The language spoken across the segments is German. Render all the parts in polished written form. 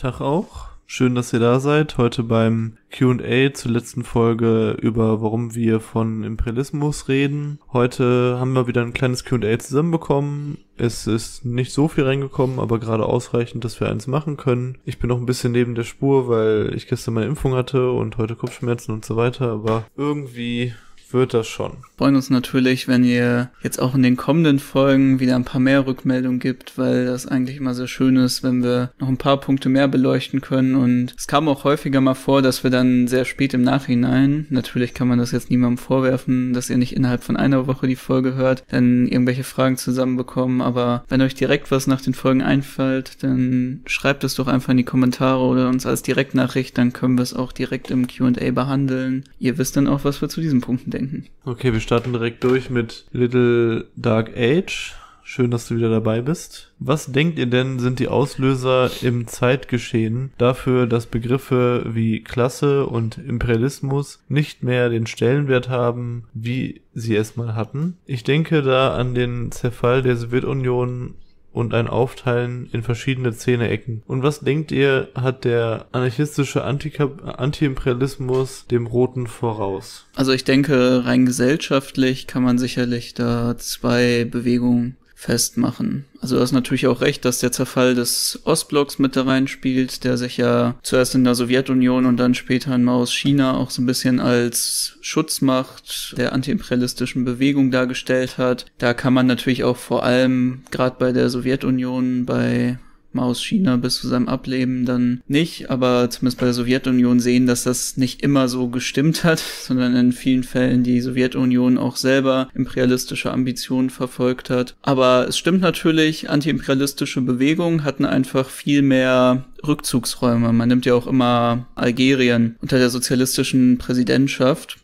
Tag auch. Schön, dass ihr da seid. Heute beim Q&A zur letzten Folge über warum wir von Imperialismus reden. Heute haben wir wieder ein kleines Q&A zusammenbekommen. Es ist nicht so viel reingekommen, aber gerade ausreichend, dass wir eins machen können. Ich bin noch ein bisschen neben der Spur, weil ich gestern meine Impfung hatte und heute Kopfschmerzen und so weiter, aber irgendwie wird das schon. Wir freuen uns natürlich, wenn ihr jetzt auch in den kommenden Folgen wieder ein paar mehr Rückmeldungen gibt, weil das eigentlich immer sehr schön ist, wenn wir noch ein paar Punkte mehr beleuchten können. Und es kam auch häufiger mal vor, dass wir dann sehr spät im Nachhinein, natürlich kann man das jetzt niemandem vorwerfen, dass ihr nicht innerhalb von einer Woche die Folge hört, dann irgendwelche Fragen zusammenbekommen. Aber wenn euch direkt was nach den Folgen einfällt, dann schreibt es doch einfach in die Kommentare oder uns als Direktnachricht, dann können wir es auch direkt im Q&A behandeln. Ihr wisst dann auch, was wir zu diesen Punkten denken. Okay, wir starten direkt durch mit Little Dark Age. Schön, dass du wieder dabei bist. Was denkt ihr denn, sind die Auslöser im Zeitgeschehen dafür, dass Begriffe wie Klasse und Imperialismus nicht mehr den Stellenwert haben, wie sie es mal hatten? Ich denke da an den Zerfall der Sowjetunion und ein Aufteilen in verschiedene Szeneecken. Und was denkt ihr, hat der anarchistische Antiimperialismus dem Roten voraus? Also ich denke, rein gesellschaftlich kann man sicherlich da zwei Bewegungen festmachen. Also du hast natürlich auch recht, dass der Zerfall des Ostblocks mit da reinspielt, der sich ja zuerst in der Sowjetunion und dann später in Maos China auch so ein bisschen als Schutzmacht der antiimperialistischen Bewegung dargestellt hat. Da kann man natürlich auch vor allem gerade bei der Sowjetunion, bei Maos China bis zu seinem Ableben dann nicht, aber zumindest bei der Sowjetunion sehen, dass das nicht immer so gestimmt hat, sondern in vielen Fällen die Sowjetunion auch selber imperialistische Ambitionen verfolgt hat. Aber es stimmt natürlich, antiimperialistische Bewegungen hatten einfach viel mehr Rückzugsräume. Man nimmt ja auch immer Algerien unter der sozialistischen Präsidentschaft,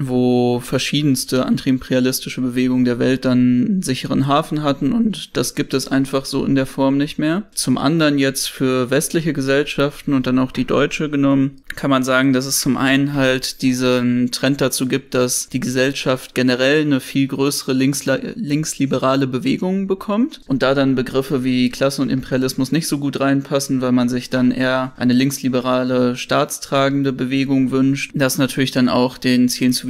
wo verschiedenste antiimperialistische Bewegungen der Welt dann einen sicheren Hafen hatten, und das gibt es einfach so in der Form nicht mehr. Zum anderen jetzt für westliche Gesellschaften und dann auch die deutsche genommen, kann man sagen, dass es zum einen halt diesen Trend dazu gibt, dass die Gesellschaft generell eine viel größere linksliberale Bewegung bekommt und da dann Begriffe wie Klasse und Imperialismus nicht so gut reinpassen, weil man sich dann eher eine linksliberale, staatstragende Bewegung wünscht, das natürlich dann auch den Zielen zuwiderläuft,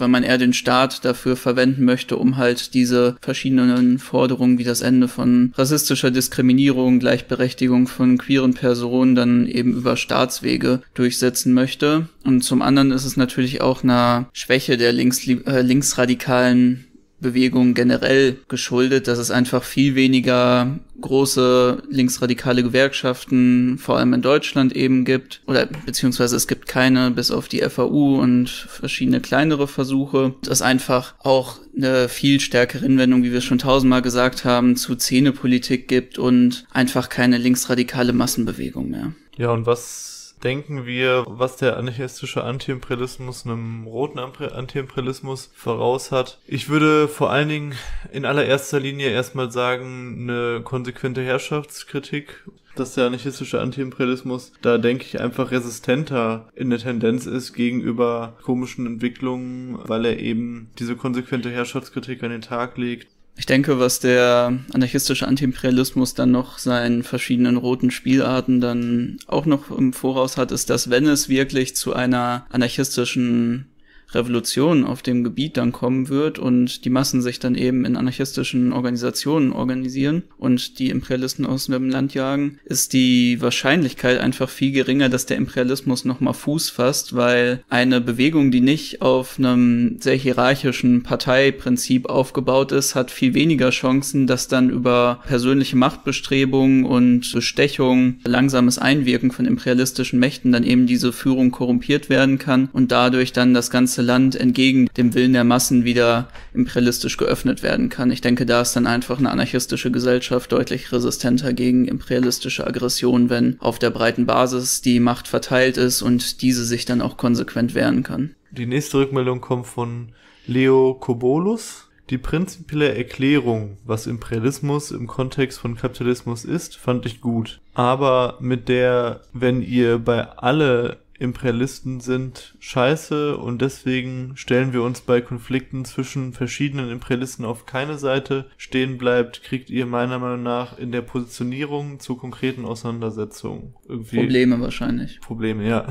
weil man eher den Staat dafür verwenden möchte, um halt diese verschiedenen Forderungen wie das Ende von rassistischer Diskriminierung, Gleichberechtigung von queeren Personen dann eben über Staatswege durchsetzen möchte. Und zum anderen ist es natürlich auch eine Schwäche der linksradikalen Bewegung generell geschuldet, dass es einfach viel weniger große linksradikale Gewerkschaften, vor allem in Deutschland eben gibt, oder beziehungsweise es gibt keine, bis auf die FAU und verschiedene kleinere Versuche. Das ist einfach auch eine viel stärkere Hinwendung, wie wir schon tausendmal gesagt haben, zu Szenepolitik gibt und einfach keine linksradikale Massenbewegung mehr. Ja, und was denken wir, was der anarchistische Antiimperialismus einem roten Antiimperialismus voraus hat? Ich würde vor allen Dingen in allererster Linie erstmal sagen, eine konsequente Herrschaftskritik, dass der anarchistische Antiimperialismus da, denke ich, einfach resistenter in der Tendenz ist gegenüber komischen Entwicklungen, weil er eben diese konsequente Herrschaftskritik an den Tag legt. Ich denke, was der anarchistische Antiimperialismus dann noch seinen verschiedenen roten Spielarten dann auch noch im Voraus hat, ist, dass wenn es wirklich zu einer anarchistischen Revolution auf dem Gebiet dann kommen wird und die Massen sich dann eben in anarchistischen Organisationen organisieren und die Imperialisten aus dem Land jagen, ist die Wahrscheinlichkeit einfach viel geringer, dass der Imperialismus nochmal Fuß fasst, weil eine Bewegung, die nicht auf einem sehr hierarchischen Parteiprinzip aufgebaut ist, hat viel weniger Chancen, dass dann über persönliche Machtbestrebungen und Bestechung, langsames Einwirken von imperialistischen Mächten dann eben diese Führung korrumpiert werden kann und dadurch dann das ganze Land entgegen dem Willen der Massen wieder imperialistisch geöffnet werden kann. Ich denke, da ist dann einfach eine anarchistische Gesellschaft deutlich resistenter gegen imperialistische Aggression, wenn auf der breiten Basis die Macht verteilt ist und diese sich dann auch konsequent wehren kann. Die nächste Rückmeldung kommt von Leo Kobolus. Die prinzipielle Erklärung, was Imperialismus im Kontext von Kapitalismus ist, fand ich gut. Aber mit der, wenn ihr bei alle Imperialisten sind scheiße und deswegen stellen wir uns bei Konflikten zwischen verschiedenen Imperialisten auf keine Seite. Stehen bleibt, kriegt ihr meiner Meinung nach in der Positionierung zu konkreten Auseinandersetzungen irgendwie Probleme wahrscheinlich. Probleme, ja.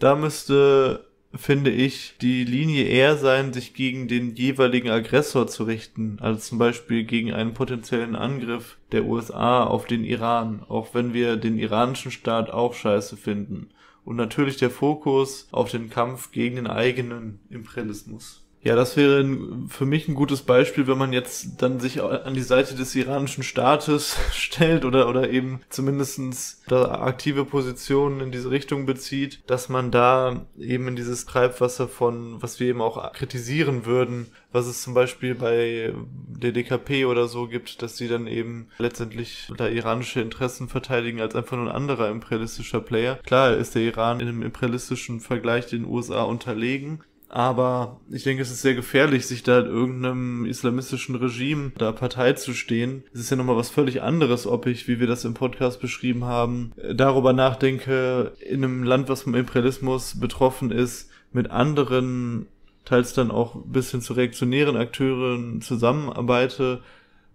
Da müsste, finde ich, die Linie eher sein, sich gegen den jeweiligen Aggressor zu richten, also zum Beispiel gegen einen potenziellen Angriff der USA auf den Iran, auch wenn wir den iranischen Staat auch scheiße finden. Und natürlich der Fokus auf den Kampf gegen den eigenen Imperialismus. Ja, das wäre für mich ein gutes Beispiel, wenn man jetzt dann sich an die Seite des iranischen Staates stellt oder eben zumindestens da aktive Positionen in diese Richtung bezieht, dass man da eben in dieses Treibwasser von, was wir eben auch kritisieren würden, was es zum Beispiel bei der DKP oder so gibt, dass sie dann eben letztendlich da iranische Interessen verteidigen als einfach nur ein anderer imperialistischer Player. Klar ist der Iran in einem imperialistischen Vergleich den USA unterlegen, aber ich denke, es ist sehr gefährlich, sich da in irgendeinem islamistischen Regime da Partei zu stehen. Es ist ja nochmal was völlig anderes, ob ich, wie wir das im Podcast beschrieben haben, darüber nachdenke, in einem Land, was vom Imperialismus betroffen ist, mit anderen, teils dann auch ein bisschen zu reaktionären Akteuren zusammenarbeite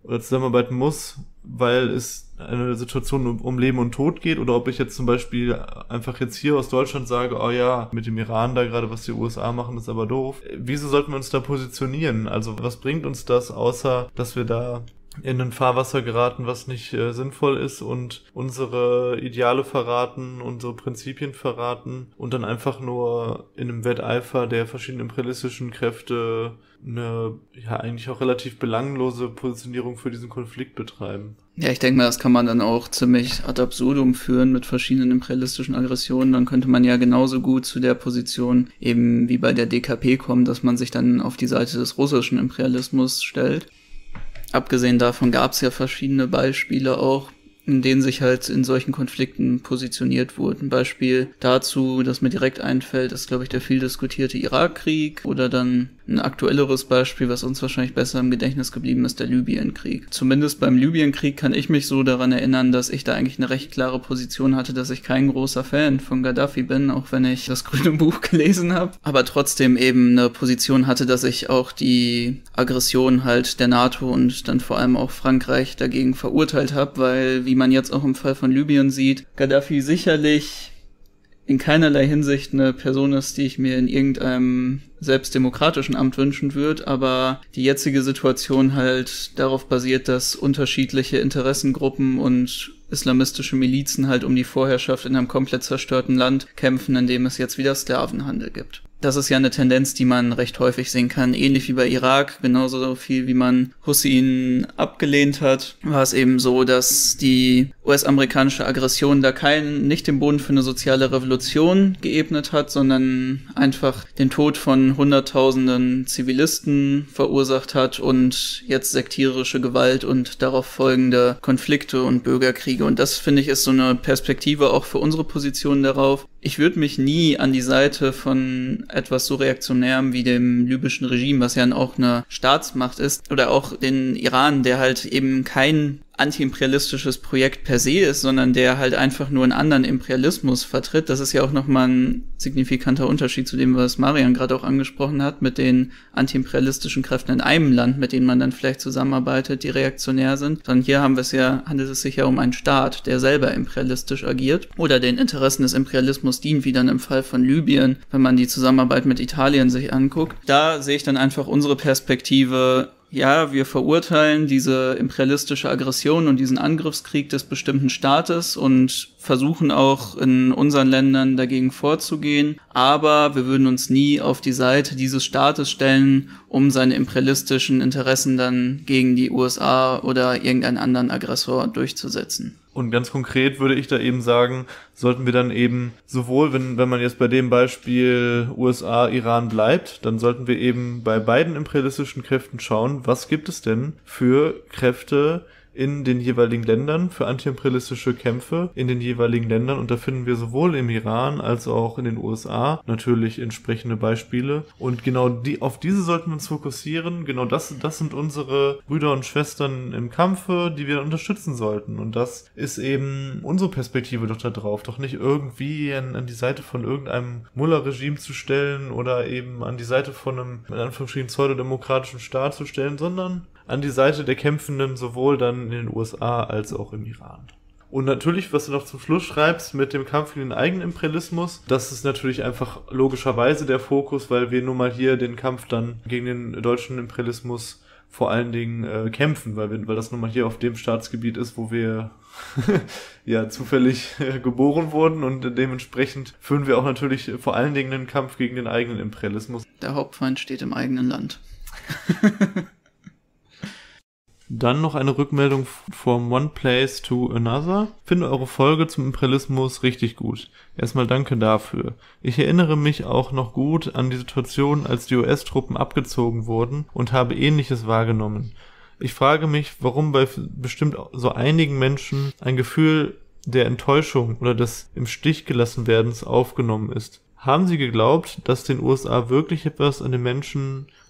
oder zusammenarbeiten muss, weil es eine Situation um Leben und Tod geht, oder ob ich jetzt zum Beispiel einfach jetzt hier aus Deutschland sage, oh ja, mit dem Iran da gerade, was die USA machen, ist aber doof. Wieso sollten wir uns da positionieren? Also was bringt uns das, außer dass wir da in ein Fahrwasser geraten, was nicht sinnvoll ist und unsere Ideale verraten, unsere Prinzipien verraten und dann einfach nur in einem Wetteifer der verschiedenen imperialistischen Kräfte eine, ja, eigentlich auch relativ belanglose Positionierung für diesen Konflikt betreiben. Ja, ich denke mal, das kann man dann auch ziemlich ad absurdum führen mit verschiedenen imperialistischen Aggressionen. Dann könnte man ja genauso gut zu der Position eben wie bei der DKP kommen, dass man sich dann auf die Seite des russischen Imperialismus stellt. Abgesehen davon gab es ja verschiedene Beispiele auch, in denen sich halt in solchen Konflikten positioniert wurden. Ein Beispiel dazu, das mir direkt einfällt, ist, glaube ich, der viel diskutierte Irakkrieg, oder dann ein aktuelleres Beispiel, was uns wahrscheinlich besser im Gedächtnis geblieben ist, der Libyenkrieg. Zumindest beim Libyenkrieg kann ich mich so daran erinnern, dass ich da eigentlich eine recht klare Position hatte, dass ich kein großer Fan von Gaddafi bin, auch wenn ich das grüne Buch gelesen habe. Aber trotzdem eben eine Position hatte, dass ich auch die Aggression halt der NATO und dann vor allem auch Frankreich dagegen verurteilt habe, weil, wie man jetzt auch im Fall von Libyen sieht, Gaddafi sicherlich in keinerlei Hinsicht eine Person ist, die ich mir in irgendeinem selbstdemokratischen Amt wünschen würde, aber die jetzige Situation halt darauf basiert, dass unterschiedliche Interessengruppen und islamistische Milizen halt um die Vorherrschaft in einem komplett zerstörten Land kämpfen, in dem es jetzt wieder Sklavenhandel gibt. Das ist ja eine Tendenz, die man recht häufig sehen kann, ähnlich wie bei Irak. Genauso viel, wie man Hussein abgelehnt hat, war es eben so, dass die US-amerikanische Aggression da nicht den Boden für eine soziale Revolution geebnet hat, sondern einfach den Tod von Hunderttausenden Zivilisten verursacht hat und jetzt sektierische Gewalt und darauf folgende Konflikte und Bürgerkriege. Und das, finde ich, ist so eine Perspektive auch für unsere Position darauf. Ich würde mich nie an die Seite von etwas so reaktionärem wie dem libyschen Regime, was ja auch eine Staatsmacht ist, oder auch den Iran, der halt eben kein antiimperialistisches Projekt per se ist, sondern der halt einfach nur einen anderen Imperialismus vertritt. Das ist ja auch nochmal ein signifikanter Unterschied zu dem, was Marian gerade auch angesprochen hat, mit den antiimperialistischen Kräften in einem Land, mit denen man dann vielleicht zusammenarbeitet, die reaktionär sind. Sondern hier handelt es sich ja um einen Staat, der selber imperialistisch agiert oder den Interessen des Imperialismus dient, wie dann im Fall von Libyen, wenn man die Zusammenarbeit mit Italien sich anguckt. Da sehe ich dann einfach unsere Perspektive: Ja, wir verurteilen diese imperialistische Aggression und diesen Angriffskrieg des bestimmten Staates und versuchen auch in unseren Ländern dagegen vorzugehen, aber wir würden uns nie auf die Seite dieses Staates stellen, um seine imperialistischen Interessen dann gegen die USA oder irgendeinen anderen Aggressor durchzusetzen. Und ganz konkret würde ich da eben sagen, sollten wir dann eben sowohl, wenn man jetzt bei dem Beispiel USA, Iran bleibt, dann sollten wir eben bei beiden imperialistischen Kräften schauen, was gibt es denn für Kräfte, in den jeweiligen Ländern für antiimperialistische Kämpfe in den jeweiligen Ländern, und da finden wir sowohl im Iran als auch in den USA natürlich entsprechende Beispiele, und genau auf diese sollten wir uns fokussieren. Genau das sind unsere Brüder und Schwestern im Kampfe, die wir unterstützen sollten, und das ist eben unsere Perspektive doch da drauf, doch nicht irgendwie an die Seite von irgendeinem Mullah-Regime zu stellen oder eben an die Seite von einem, in Anführungsstrichen, pseudodemokratischen Staat zu stellen, sondern an die Seite der Kämpfenden sowohl dann in den USA als auch im Iran. Und natürlich, was du noch zum Schluss schreibst mit dem Kampf gegen den eigenen Imperialismus, das ist natürlich einfach logischerweise der Fokus, weil wir nun mal hier den Kampf dann gegen den deutschen Imperialismus vor allen Dingen kämpfen, weil das nun mal hier auf dem Staatsgebiet ist, wo wir ja zufällig geboren wurden, und dementsprechend führen wir auch natürlich vor allen Dingen den Kampf gegen den eigenen Imperialismus. Der Hauptfeind steht im eigenen Land. Dann noch eine Rückmeldung vom One Place to Another. Finde eure Folge zum Imperialismus richtig gut. Erstmal danke dafür. Ich erinnere mich auch noch gut an die Situation, als die US-Truppen abgezogen wurden, und habe Ähnliches wahrgenommen. Ich frage mich, warum bei bestimmt so einigen Menschen ein Gefühl der Enttäuschung oder des im Stich gelassen Werdens aufgenommen ist. Haben Sie geglaubt, dass den USA wirklich etwas an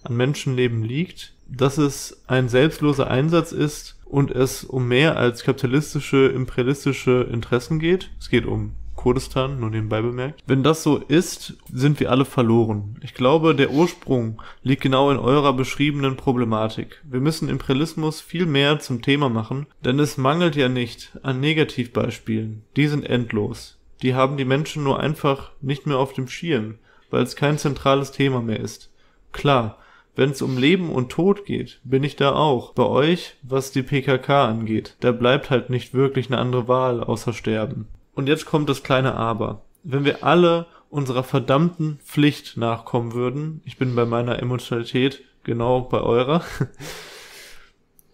Menschenleben liegt? Dass es ein selbstloser Einsatz ist und es um mehr als kapitalistische, imperialistische Interessen geht? Es geht um Kurdistan, nur nebenbei bemerkt. Wenn das so ist, sind wir alle verloren. Ich glaube, der Ursprung liegt genau in eurer beschriebenen Problematik. Wir müssen Imperialismus viel mehr zum Thema machen, denn es mangelt ja nicht an Negativbeispielen. Die sind endlos. Die haben die Menschen nur einfach nicht mehr auf dem Schirm, weil es kein zentrales Thema mehr ist. Klar, wenn es um Leben und Tod geht, bin ich da auch bei euch, was die PKK angeht. Da bleibt halt nicht wirklich eine andere Wahl außer sterben. Und jetzt kommt das kleine Aber. Wenn wir alle unserer verdammten Pflicht nachkommen würden, ich bin bei meiner Emotionalität genau bei eurer,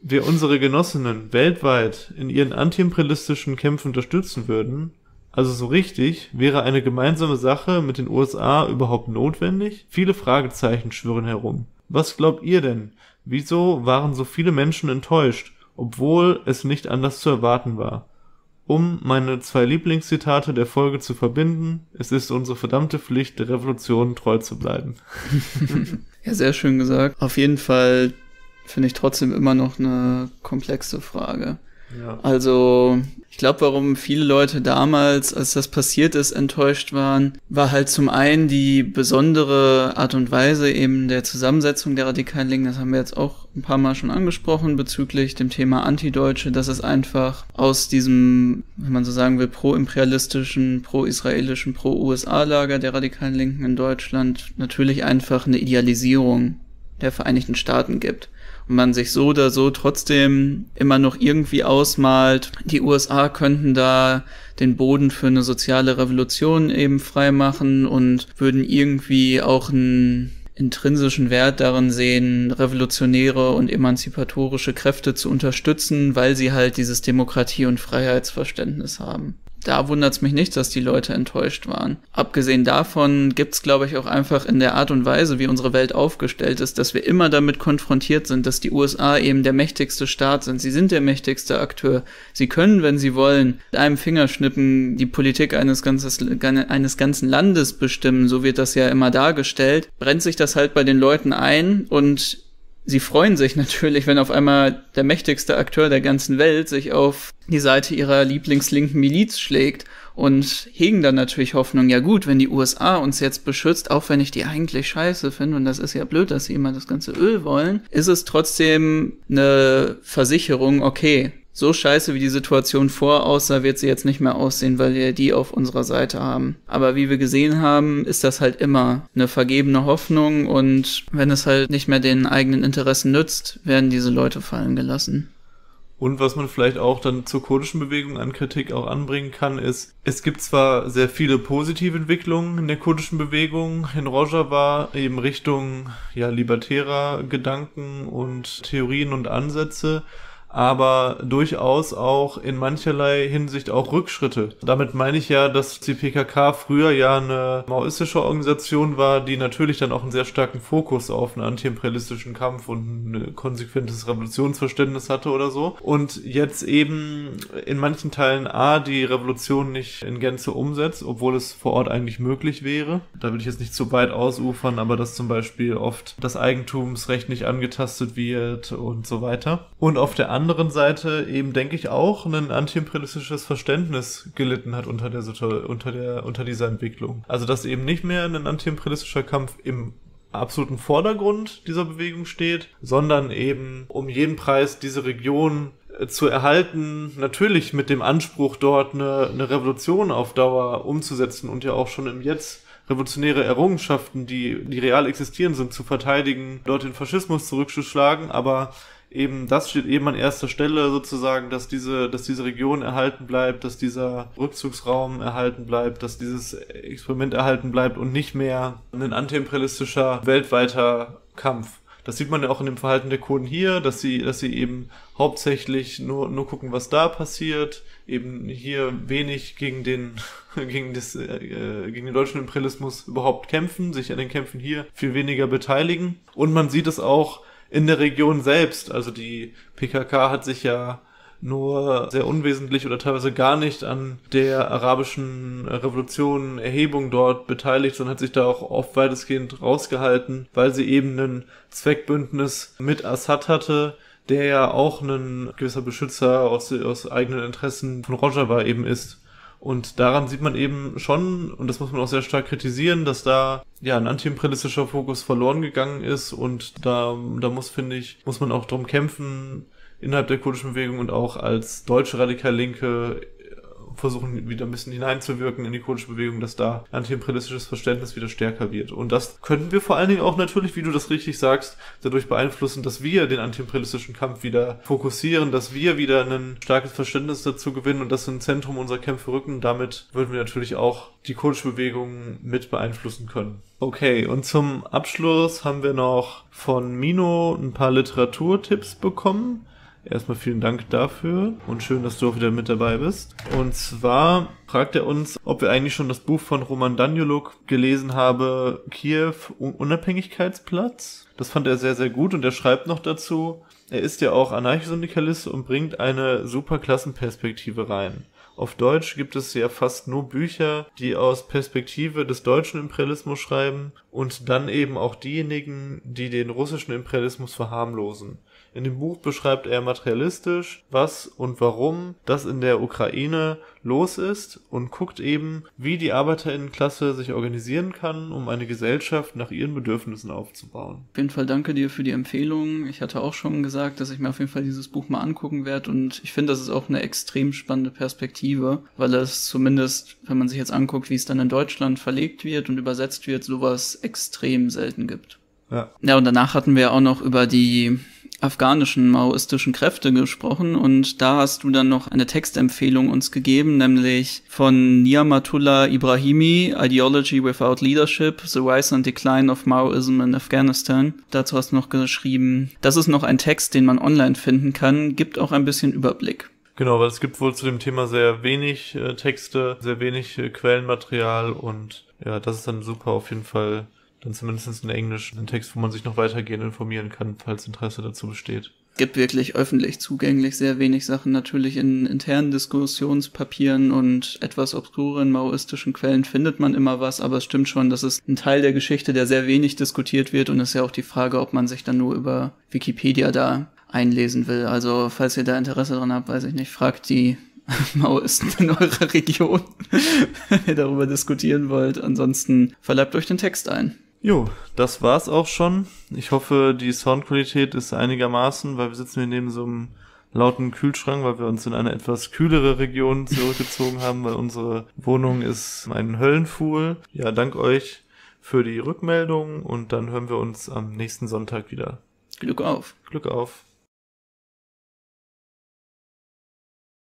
wir unsere Genossinnen weltweit in ihren antiimperialistischen Kämpfen unterstützen würden, also so richtig, wäre eine gemeinsame Sache mit den USA überhaupt notwendig? Viele Fragezeichen schwirren herum. Was glaubt ihr denn? Wieso waren so viele Menschen enttäuscht, obwohl es nicht anders zu erwarten war? Um meine zwei Lieblingszitate der Folge zu verbinden, es ist unsere verdammte Pflicht, der Revolution treu zu bleiben. Ja, sehr schön gesagt. Auf jeden Fall finde ich trotzdem immer noch eine komplexe Frage. Ja. Also, ich glaube, warum viele Leute damals, als das passiert ist, enttäuscht waren, war halt zum einen die besondere Art und Weise eben der Zusammensetzung der radikalen Linken. Das haben wir jetzt auch ein paar Mal schon angesprochen bezüglich dem Thema Antideutsche, dass es einfach aus diesem, wenn man so sagen will, pro-imperialistischen, pro-israelischen, pro-USA-Lager der radikalen Linken in Deutschland natürlich einfach eine Idealisierung der Vereinigten Staaten gibt. Und man sich so oder so trotzdem immer noch irgendwie ausmalt, die USA könnten da den Boden für eine soziale Revolution eben freimachen und würden irgendwie auch einen intrinsischen Wert darin sehen, revolutionäre und emanzipatorische Kräfte zu unterstützen, weil sie halt dieses Demokratie- und Freiheitsverständnis haben. Da wundert es mich nicht, dass die Leute enttäuscht waren. Abgesehen davon gibt's, glaube ich, auch einfach in der Art und Weise, wie unsere Welt aufgestellt ist, dass wir immer damit konfrontiert sind, dass die USA eben der mächtigste Staat sind. Sie sind der mächtigste Akteur. Sie können, wenn sie wollen, mit einem Fingerschnippen die Politik eines ganzen Landes bestimmen. So wird das ja immer dargestellt. Brennt sich das halt bei den Leuten ein, und sie freuen sich natürlich, wenn auf einmal der mächtigste Akteur der ganzen Welt sich auf die Seite ihrer lieblingslinken Miliz schlägt und hegen dann natürlich Hoffnung, ja gut, wenn die USA uns jetzt beschützt, auch wenn ich die eigentlich scheiße finde, und das ist ja blöd, dass sie immer das ganze Öl wollen, ist es trotzdem eine Versicherung, okay, so scheiße wie die Situation voraussah, wird sie jetzt nicht mehr aussehen, weil wir die auf unserer Seite haben. Aber wie wir gesehen haben, ist das halt immer eine vergebene Hoffnung, und wenn es halt nicht mehr den eigenen Interessen nützt, werden diese Leute fallen gelassen. Und was man vielleicht auch dann zur kurdischen Bewegung an Kritik auch anbringen kann, ist, es gibt zwar sehr viele positive Entwicklungen in der kurdischen Bewegung, in Rojava, eben Richtung ja libertärer Gedanken und Theorien und Ansätze, aber durchaus auch in mancherlei Hinsicht auch Rückschritte. Damit meine ich ja, dass die PKK früher ja eine maoistische Organisation war, die natürlich dann auch einen sehr starken Fokus auf einen antiimperialistischen Kampf und ein konsequentes Revolutionsverständnis hatte oder so. Und jetzt eben in manchen Teilen die Revolution nicht in Gänze umsetzt, obwohl es vor Ort eigentlich möglich wäre. Da will ich jetzt nicht zu weit ausufern, aber dass zum Beispiel oft das Eigentumsrecht nicht angetastet wird und so weiter. Und auf der anderen Seite eben, denke ich, auch ein antiimperialistisches Verständnis gelitten hat unter dieser Entwicklung. Also dass eben nicht mehr ein antiimperialistischer Kampf im absoluten Vordergrund dieser Bewegung steht, sondern eben um jeden Preis diese Region zu erhalten, natürlich mit dem Anspruch, dort eine Revolution auf Dauer umzusetzen und ja auch schon im Jetzt revolutionäre Errungenschaften, die real existieren sind, zu verteidigen, dort den Faschismus zurückzuschlagen, aber eben das steht eben an erster Stelle sozusagen, dass diese Region erhalten bleibt, dass dieser Rückzugsraum erhalten bleibt, dass dieses Experiment erhalten bleibt und nicht mehr ein antiimperialistischer weltweiter Kampf. Das sieht man ja auch in dem Verhalten der Kurden hier, dass sie eben hauptsächlich nur gucken, was da passiert, eben hier wenig gegen den deutschen Imperialismus überhaupt kämpfen, sich an den Kämpfen hier viel weniger beteiligen. Und man sieht es auch in der Region selbst, also die PKK hat sich ja nur sehr unwesentlich oder teilweise gar nicht an der arabischen Revolution, Erhebung dort beteiligt, sondern hat sich da auch oft weitestgehend rausgehalten, weil sie eben ein Zweckbündnis mit Assad hatte, der ja auch ein gewisser Beschützer aus eigenen Interessen von Rojava eben ist. Und daran sieht man eben schon, und das muss man auch sehr stark kritisieren, dass da ja ein antiimperialistischer Fokus verloren gegangen ist und da muss man auch drum kämpfen, innerhalb der kurdischen Bewegung und auch als deutsche Radikal-Linke versuchen, wieder ein bisschen hineinzuwirken in die kurdische Bewegung, dass da antiimperialistisches Verständnis wieder stärker wird. Und das können wir vor allen Dingen auch natürlich, wie du das richtig sagst, dadurch beeinflussen, dass wir den antiimperialistischen Kampf wieder fokussieren, dass wir wieder ein starkes Verständnis dazu gewinnen und das im Zentrum unserer Kämpfe rücken. Damit würden wir natürlich auch die kurdische Bewegung mit beeinflussen können. Okay, und zum Abschluss haben wir noch von Mino ein paar Literaturtipps bekommen. Erstmal vielen Dank dafür und schön, dass du auch wieder mit dabei bist. Und zwar fragt er uns, ob wir eigentlich schon das Buch von Roman Danyluk gelesen habe, Kiew Unabhängigkeitsplatz. Das fand er sehr, sehr gut und er schreibt noch dazu, er ist ja auch Anarchosyndikalist und bringt eine super Klassenperspektive rein. Auf Deutsch gibt es ja fast nur Bücher, die aus Perspektive des deutschen Imperialismus schreiben und dann eben auch diejenigen, die den russischen Imperialismus verharmlosen. In dem Buch beschreibt er materialistisch, was und warum das in der Ukraine los ist und guckt eben, wie die Arbeiterinnenklasse sich organisieren kann, um eine Gesellschaft nach ihren Bedürfnissen aufzubauen. Auf jeden Fall danke dir für die Empfehlung. Ich hatte auch schon gesagt, dass ich mir auf jeden Fall dieses Buch mal angucken werde und ich finde, das ist auch eine extrem spannende Perspektive, weil es zumindest, wenn man sich jetzt anguckt, wie es dann in Deutschland verlegt wird und übersetzt wird, sowas extrem selten gibt. Ja, und danach hatten wir auch noch über die afghanischen maoistischen Kräfte gesprochen und da hast du dann noch eine Textempfehlung uns gegeben, nämlich von Niamatullah Ibrahimi, Ideology without Leadership: The Rise and Decline of Maoism in Afghanistan. Dazu hast du noch geschrieben, das ist noch ein Text, den man online finden kann, gibt auch ein bisschen Überblick. Genau, weil es gibt wohl zu dem Thema sehr wenig Texte, sehr wenig Quellenmaterial und ja, das ist dann super auf jeden Fall. Dann zumindest in Englisch einen Text, wo man sich noch weitergehend informieren kann, falls Interesse dazu besteht. Es gibt wirklich öffentlich zugänglich sehr wenig Sachen, natürlich in internen Diskussionspapieren und etwas obskuren maoistischen Quellen findet man immer was, aber es stimmt schon, das ist ein Teil der Geschichte, der sehr wenig diskutiert wird und es ist ja auch die Frage, ob man sich dann nur über Wikipedia da einlesen will. Also falls ihr da Interesse dran habt, weiß ich nicht, fragt die Maoisten in eurer Region, wenn ihr darüber diskutieren wollt. Ansonsten verleibt euch den Text ein. Jo, das war's auch schon. Ich hoffe, die Soundqualität ist einigermaßen, weil wir sitzen hier neben so einem lauten Kühlschrank, weil wir uns in eine etwas kühlere Region zurückgezogen haben, weil unsere Wohnung ist ein Höllenfuhl. Ja, dank euch für die Rückmeldung und dann hören wir uns am nächsten Sonntag wieder. Glück auf. Glück auf.